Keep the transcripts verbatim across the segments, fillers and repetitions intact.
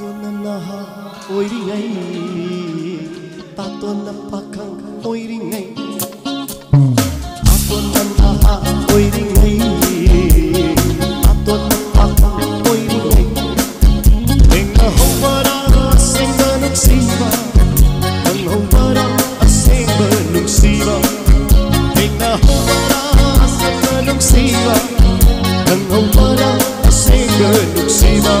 Tatonna naha oiringei, tatonna pakang oiringei, tatonna naha oiringei, tatonna pakang oiringei. Enga howara aseng banung siwa, ang howara aseng banung siwa. Enga howara aseng banung siwa, ang howara aseng banung siwa.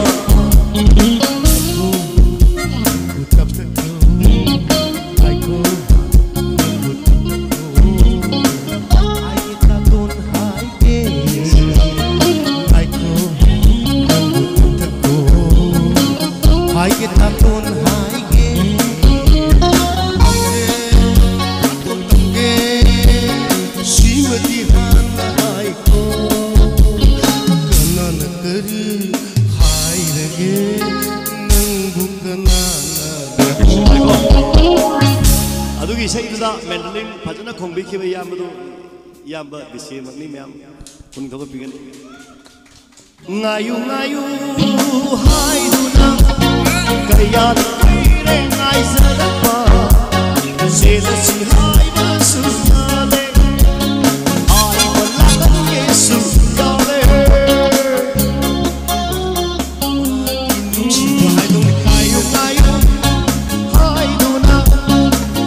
Adugi seiza mandolin pătrună cumbi care i-am bătut, i-am bătut biciie magni mi-am un găbă pigan. Naiu naiu hai duna, căiat pire nai zădăpa, zădă și hai băsuzale, ai bălăgă Iesuzale. Naiu naiu hai duna,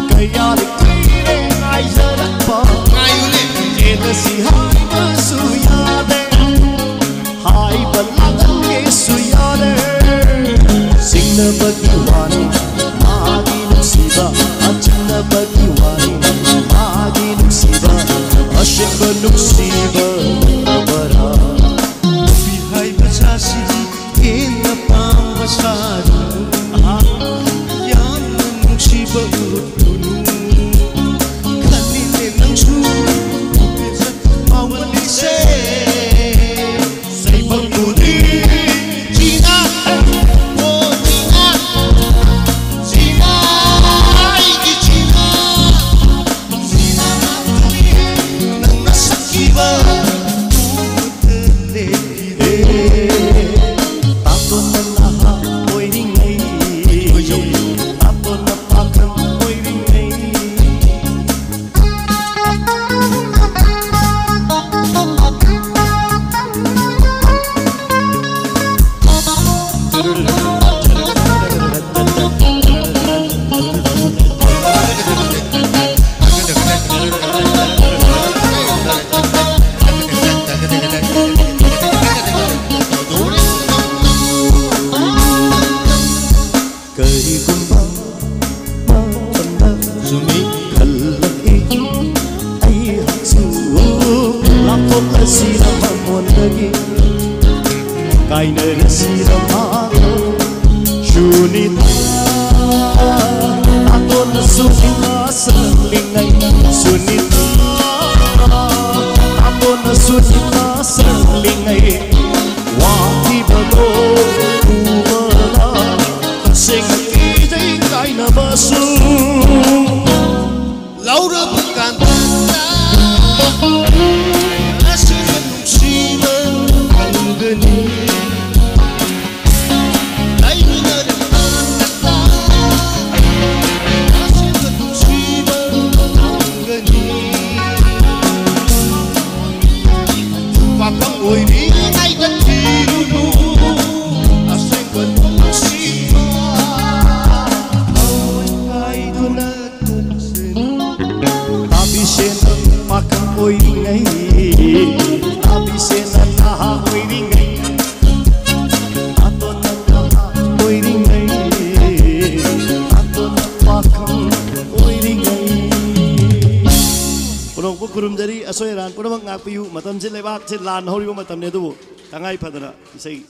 căiat pire nai zădăpa, zădă și hai băsuzale. Hai bălăgă Iesuzale. Singă bătiuani, agi nusiba, achină bătiuani, agi nusiba, așebă nusiba, abara. Bihai bășași, enă pam bășaru, iam nusiba urtunu. Căline nunșu, băză mauălise, să-i bături. Lan hori vom atamne dobu, tangai pădura. Isei,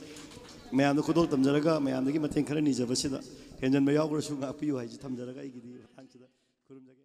mai am de cunoscut amzaraga, mai am de gîi maten care nici avăsida. Când am mai augură sunga apiu hai, jit amzaraga i gîi.